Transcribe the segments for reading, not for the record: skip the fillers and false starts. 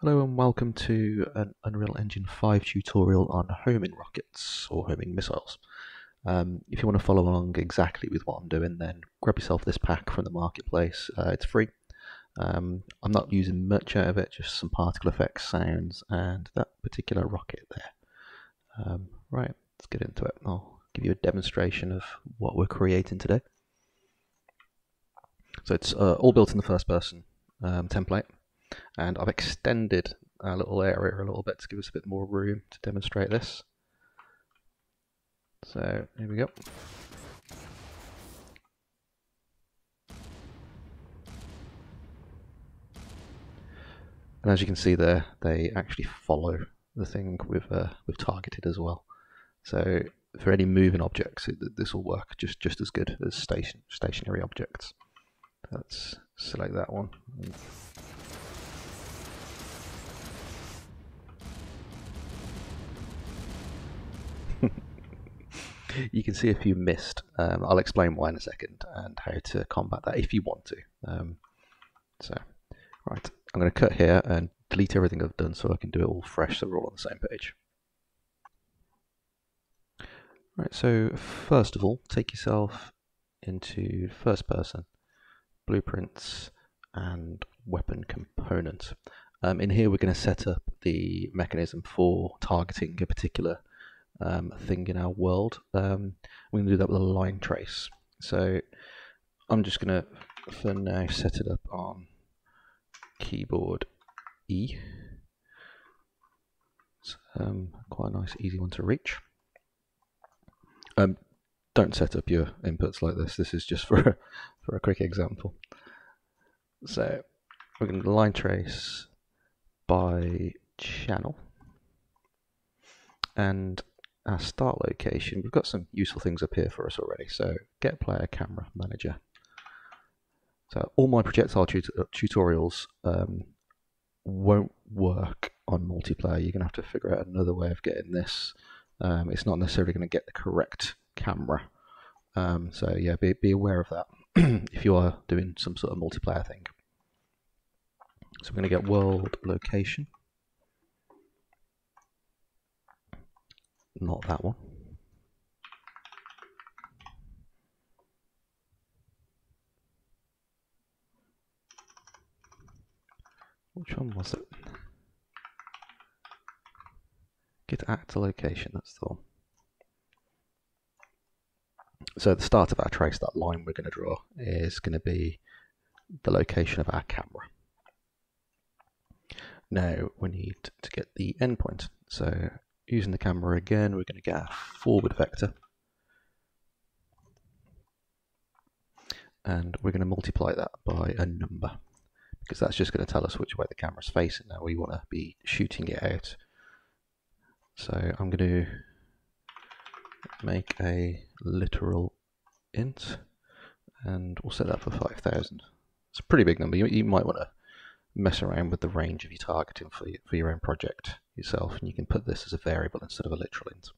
Hello and welcome to an Unreal Engine 5 tutorial on homing rockets or homing missiles. If you want to follow along exactly with what I'm doing, then grab yourself this pack from the marketplace. It's free. I'm not using much out of it, just some particle effects, sounds, and that particular rocket there. Right, let's get into it. I'll give you a demonstration of what we're creating today. So it's all built in the first person template. And I've extended our little area a little bit to give us a bit more room to demonstrate this. So here we go. And as you can see there, they actually follow the thing we've targeted as well. So for any moving objects, this will work just as good as stationary objects. Let's select that one. You can see a few missed. I'll explain why in a second and how to combat that if you want to. Right, I'm going to cut here and delete everything I've done so I can do it all fresh so we're all on the same page. Right, so first of all, take yourself into first person, blueprints and weapon component. In here we're going to set up the mechanism for targeting a particular thing in our world. We're going to do that with a line trace. So I'm just going to, for now, set it up on keyboard E. It's quite a nice, easy one to reach. Don't set up your inputs like this. This is just for a quick example. So we're going to line trace by channel. And our start location, we've got some useful things up here for us already, so get player, camera, manager. So all my projectile tutorials won't work on multiplayer. You're going to have to figure out another way of getting this. It's not necessarily going to get the correct camera. So yeah, be aware of that if you are doing some sort of multiplayer thing. So we're going to get world location. Not that one. Which one was it? Get actor location, that's the one. So at the start of our trace, that line we're going to draw is going to be the location of our camera. Now we need to get the endpoint. So using the camera again, we're going to get our forward vector and we're going to multiply that by a number because that's just going to tell us which way the camera's facing. Now we want to be shooting it out. So I'm going to make a literal int and we'll set that for 5,000. It's a pretty big number. You might want to mess around with the range of your targeting for your own project yourself, and you can put this as a variable instead of a literal int.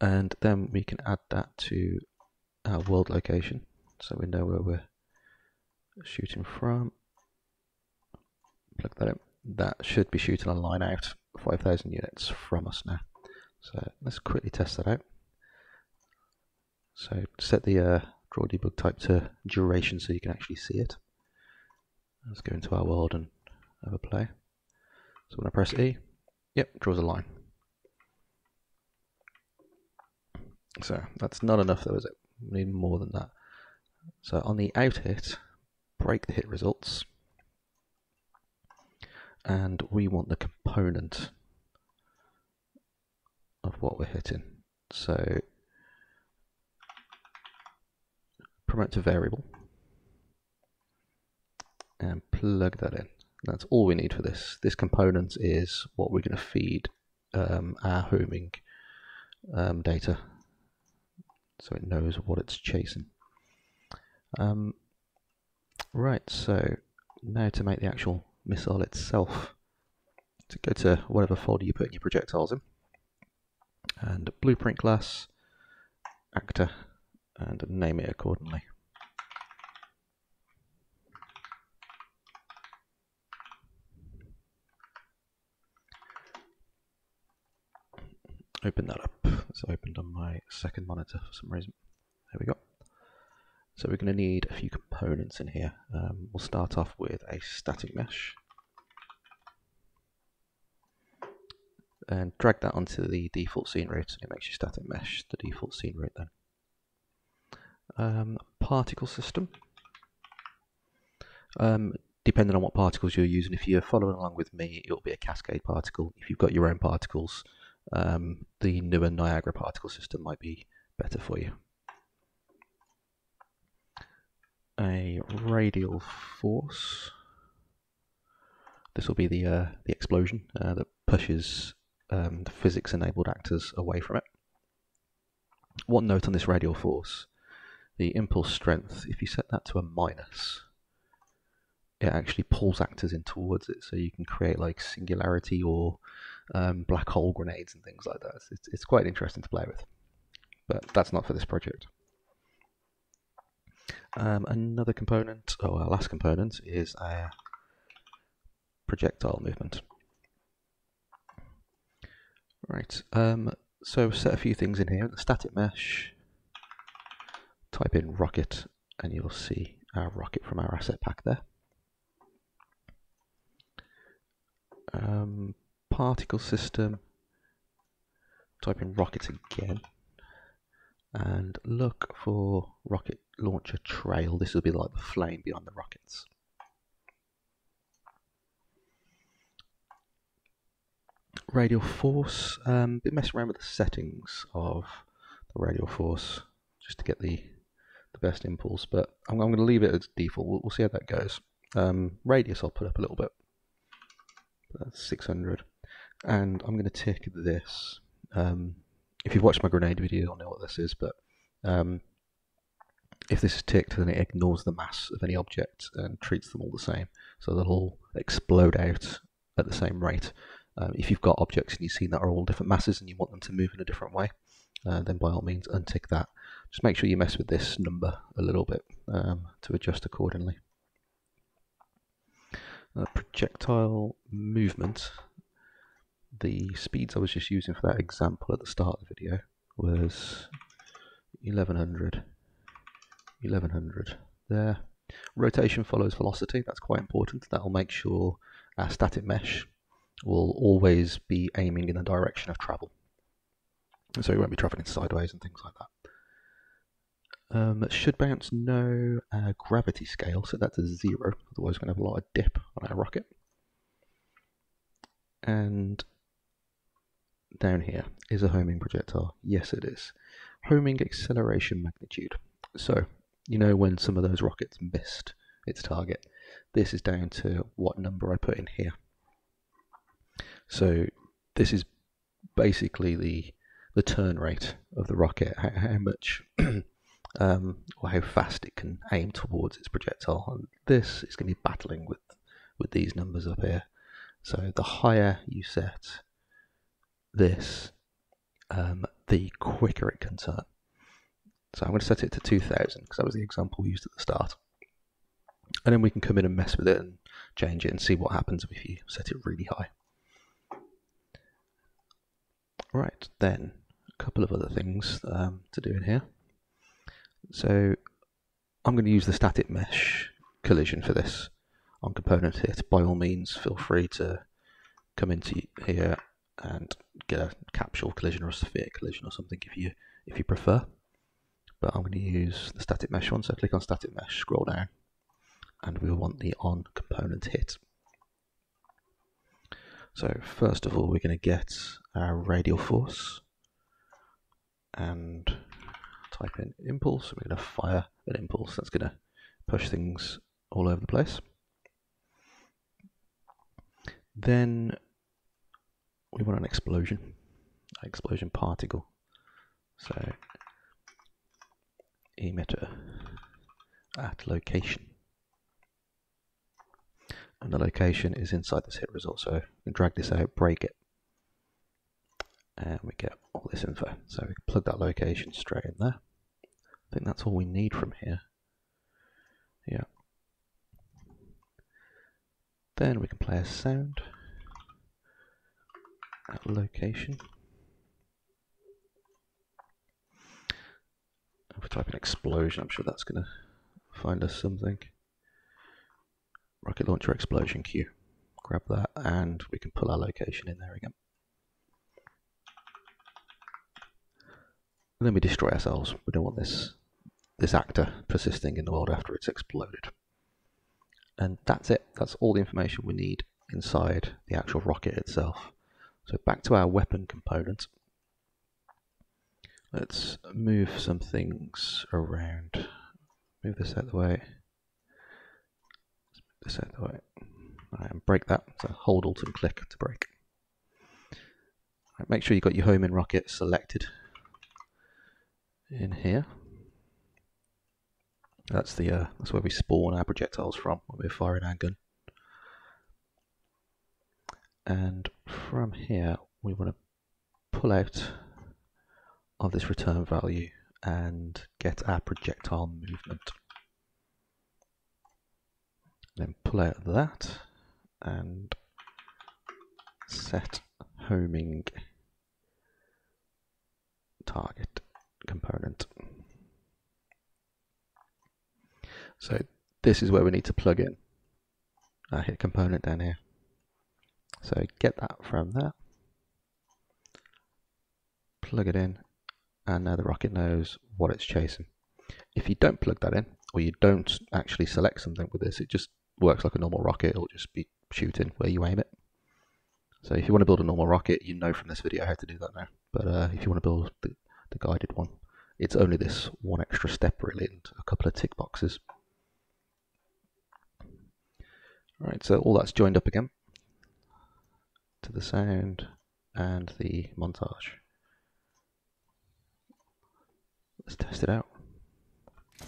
And then we can add that to our world location so we know where we're shooting from. Plug that in. That should be shooting a line out 5,000 units from us now. So let's quickly test that out. So set the draw debug type to duration so you can actually see it. Let's go into our world and have a play. So when I press E, yep, draws a line. So that's not enough though, is it? We need more than that. So on the out hit, break the hit results. And we want the component of what we're hitting. So promote to variable. And plug that in. That's all we need for this. This component is what we're going to feed our homing data so it knows what it's chasing. Right, so now to make the actual missile itself, to go to whatever folder you put your projectiles in, and blueprint class, actor, and name it accordingly. open that up. It's opened on my second monitor for some reason. There we go. So we're going to need a few components in here. We'll start off with a static mesh and drag that onto the default scene route, and it makes your static mesh the default scene route then. Particle system. Depending on what particles you're using, if you're following along with me, it'll be a Cascade particle. If you've got your own particles, the newer Niagara particle system might be better for you. A radial force. This will be the explosion that pushes the physics-enabled actors away from it. One note on this radial force. The impulse strength, if you set that to a minus, it actually pulls actors in towards it, so you can create like singularity or black hole grenades and things like that. It's quite interesting to play with, but that's not for this project. Another component, or our last component, is our projectile movement. Right, so set a few things in here. The static mesh, type in rocket, and you'll see our rocket from our asset pack there. Particle system, type in rocket again, and look for rocket launcher trail. This will be like the flame beyond the rockets. Radial force, been messing around with the settings of the radial force just to get the best impulse, but I'm going to leave it as default. We'll see how that goes. Radius I'll put up a little bit. That's 600, and I'm going to tick this. If you've watched my grenade video, you'll know what this is, but if this is ticked, then it ignores the mass of any object and treats them all the same, so they'll all explode out at the same rate. If you've got objects and you've seen that are all different masses and you want them to move in a different way, then by all means untick that. Just make sure you mess with this number a little bit to adjust accordingly. Projectile movement, the speeds I was just using for that example at the start of the video was 1100, 1100 there. Rotation follows velocity, that's quite important. That'll make sure our static mesh will always be aiming in the direction of travel, so it won't be traveling sideways and things like that. Should bounce, no. Gravity scale, set that to 0, otherwise we're going to have a lot of dip on our rocket. And down here is a homing projectile. Yes, it is. Homing acceleration magnitude. So, you know, when some of those rockets missed its target, this is down to what number I put in here. So this is basically the turn rate of the rocket, how much or how fast it can aim towards its projectile. And this is going to be battling with these numbers up here. So the higher you set this, the quicker it can turn. So I'm going to set it to 2000 because that was the example we used at the start. And then we can come in and mess with it and change it and see what happens if you set it really high. Right, then a couple of other things to do in here. So I'm going to use the static mesh collision for this on component hit. By all means, feel free to come into here and get a capsule collision or a sphere collision or something if you prefer. But I'm going to use the static mesh one. So click on static mesh, scroll down, and we'll want the on component hit. So first of all, we're going to get our radial force and type in impulse. We're going to fire an impulse. That's going to push things all over the place. Then we want an explosion particle. So emitter at location. And the location is inside this hit result, so we can drag this out, break it, and we get all this info. So we can plug that location straight in there. I think that's all we need from here. Yeah. Then we can play a sound at location. If we type in explosion, I'm sure that's going to find us something. Rocket launcher explosion queue. Grab that and we can pull our location in there again. And then we destroy ourselves. We don't want this actor persisting in the world after it's exploded. And that's it. That's all the information we need inside the actual rocket itself. So back to our weapon component. Let's move some things around. Move this out of the way. Let's move this out of the way. All right, and break that. So hold Alt and click to break. All right, make sure you've got your home in rocket selected in here. That's the that's where we spawn our projectiles from when we're firing our gun. And from here we want to pull out of this return value and get our projectile movement. Then pull out that and set homing target component. So this is where we need to plug in our hit component down here. So get that from there, plug it in. And now the rocket knows what it's chasing. If you don't plug that in, or you don't actually select something with this, it just works like a normal rocket. It'll just be shooting where you aim it. So if you want to build a normal rocket, you know from this video how to do that now. But if you want to build the guided one, it's only this one extra step really, and a couple of tick boxes. All right, so all that's joined up again to the sound and the montage. Let's test it out. I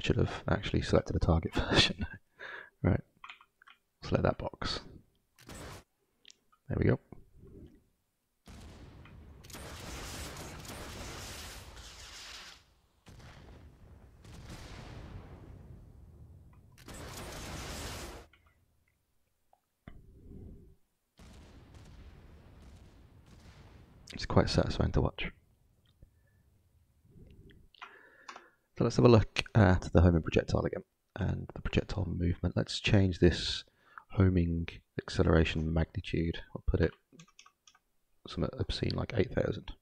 should have actually selected a target version. Right, select that box. There we go. It's quite satisfying to watch. So let's have a look at the homing projectile again and the projectile movement. Let's change this homing acceleration magnitude. I'll put it somewhat obscene like 8,000.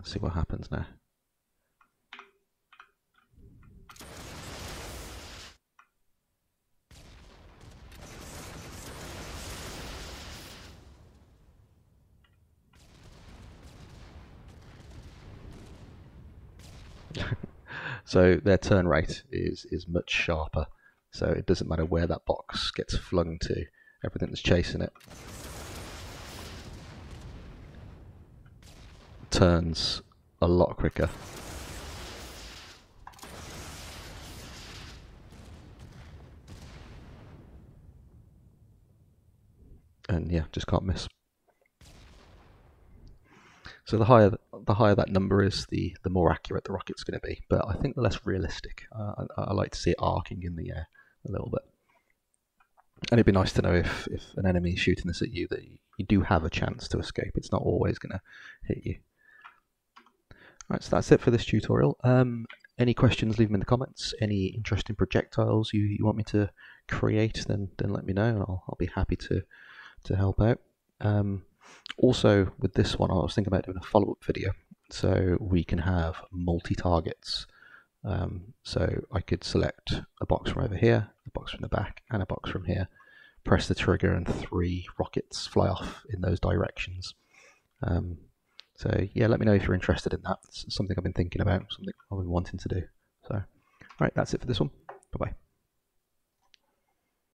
Let's see what happens now. So their turn rate is much sharper, so it doesn't matter where that box gets flung to, everything that's chasing it turns a lot quicker. And yeah, just can't miss. So the higher that number is, the more accurate the rocket's going to be. But I think the less realistic. I like to see it arcing in the air a little bit. And it'd be nice to know if an enemy is shooting this at you that you do have a chance to escape. It's not always going to hit you. Alright, so that's it for this tutorial. Any questions, leave them in the comments. Any interesting projectiles you want me to create, then let me know and I'll be happy to help out. Also, with this one, I was thinking about doing a follow-up video, so we can have multi-targets. So I could select a box from over here, a box from the back, and a box from here. Press the trigger, and 3 rockets fly off in those directions. So yeah, let me know if you're interested in that. It's something I've been thinking about, something I've been wanting to do. So, all right, that's it for this one. Bye bye.